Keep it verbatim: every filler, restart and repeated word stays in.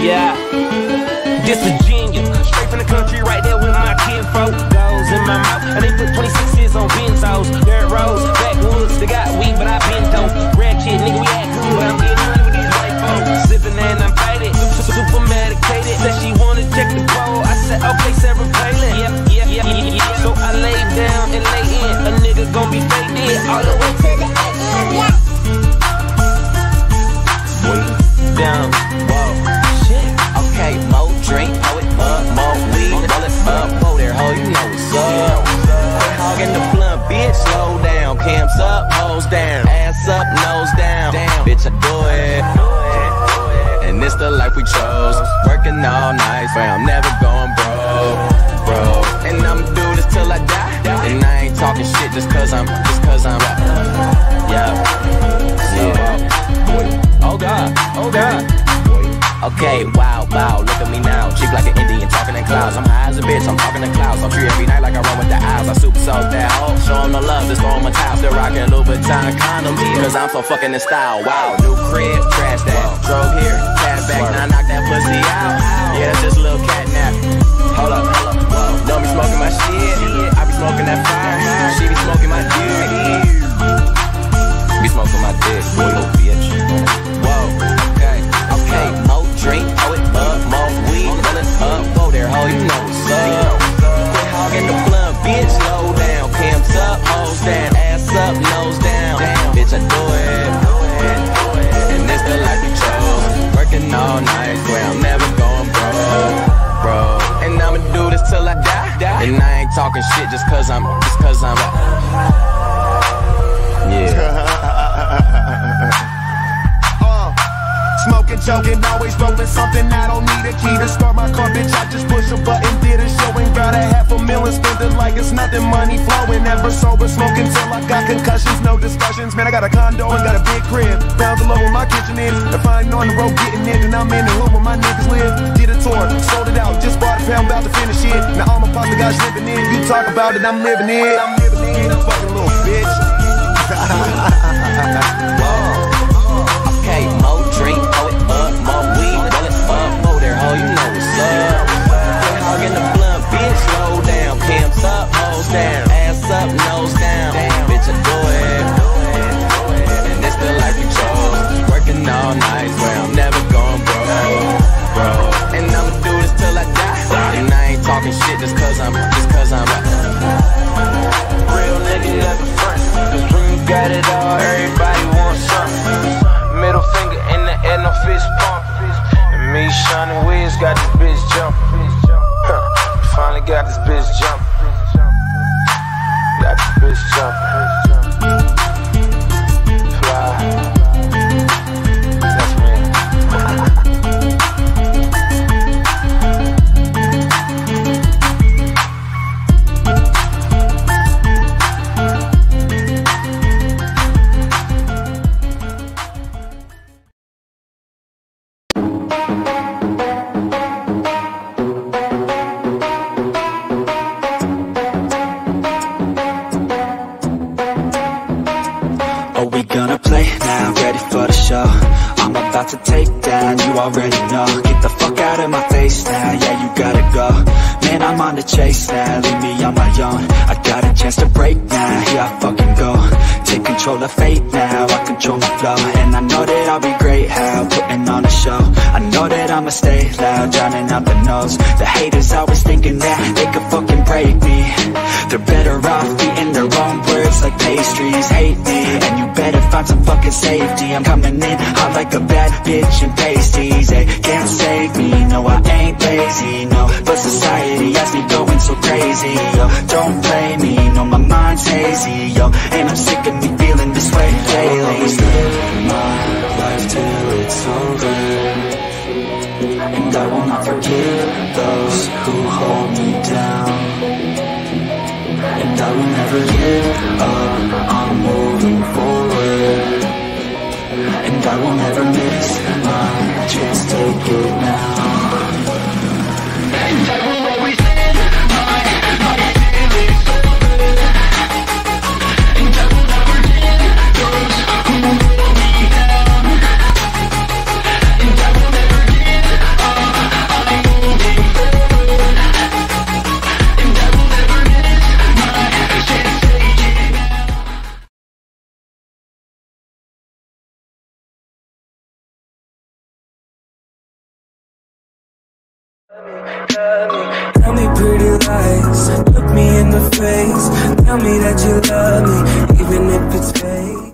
Yeah, this Virginia, straight from the country, right there with my kinfolk. Goes in my mouth, and they put twenty-sixes on Benzos. Dirt roads, backwoods, they got weed, but I been dope. Ratchet, nigga, we act good, but I'm getting money with these white folks. Sippin' and I'm faded, super medicated. Said she wanna check the bowl, I said, okay, Sarah Palin. Yep, yep, yep, yep, yep. So I laid down and lay in, a nigga gon' be faded all the way to the end, yeah. Way down, whoa, shit, okay, more drink, hoe it up, more weed, roll it up, whoa there, hoe, you know what's up. Quit hogging the blunt, bitch, slow down, camps up, hoes down, ass up, nose down, damn, bitch, I do it, and it's the life we chose, working all night, fam, never going broke, bro, and I'ma do this till I die, and I ain't talking shit just cause I'm, just cause I'm, yeah, so, oh God, oh God. Okay, wow, wow, look at me now. Cheap like an Indian, talking in clouds. I'm high as a bitch, I'm talking in clouds. I'm free every night like I run with the eyes. I super soft that hoe, show them the love, just throw them a towel. Still rockin' Louboutin condoms, cause I'm so fucking in style. Wow, new crib, trash that. Drove here, cat back, now knock that pussy out. Yeah, that's just a little cat nap. Hold up, hold up, don't be smoking my shit. I be smoking that fire, she be smoking my dick. Be smoking my dick, little bitch. All night, where I'm never going broke, bro. And I'ma do this till I die, and I ain't talking shit just cause I'm, just cause I'm, yeah. uh, smoking, joking, always rolling something. I don't need a key to start my car, bitch. I just push a button, did a show and got a half a million, spend it like it's nothing. Money flowing, never sober, smoking till I got concussions. No discussions, man. I got a condo and got a big crib. Down below where my kitchen is. If I ain't on the road getting in, and I'm in the hood where my niggas live. Did a tour, sold it out, just bought a pound, about to finish it. Now all my pops guys living in. You talk about it, I'm living it. I'm living it, I'm fucking little bitch. Whoa. Okay, more drink, throw it up, more weed, roll it up, more there, hoe, you know what's up. Quit hogging the blunt, bitch, slow down, camps up, hoes down, ass up, nose down, bitch, I do it, and it's the life we chose, working all night, where I'm never going broke, bro, and I'ma do this till I die, and I ain't talking shit just cause I'm, just cause I'm, real nigga never front, the crew got it all, everybody wants something, middle finger in the air, no fist pump, and me, Sean and Wiz got this bitch jumping, finally got this bitch jumping. Got this bitch jumping. Fly. That's me. Already know, get the fuck out of my face now, yeah you gotta go, man I'm on the chase now, leave me on my own, I got a chance to break now, here I fucking go, take control of fate now, I control my flow, and I know that I'll be great how, putting on a show, I know that I'ma stay loud, drowning out the nose, the haters always thinking that they could fucking break me, they're better off eating their own words like pastries, hate me, and you better find some fucking safety, I'm coming in hot like a bad bitch and pasties, they can't save me, no I ain't lazy, no, but society has me going so crazy, yo, don't blame me, no my mind's hazy, yo, and I'm sick of me feeling this way lately. I'll always live my life till it's over, and I will not forgive those who hold me down, and I will never give up, I'm moving forward, and I will never miss my chance, take it now. And I will always live my life till it's over, and I will never give those who hold me down, and I will never give up. Tell me pretty lies, look me in the face, tell me that you love me, even if it's fake.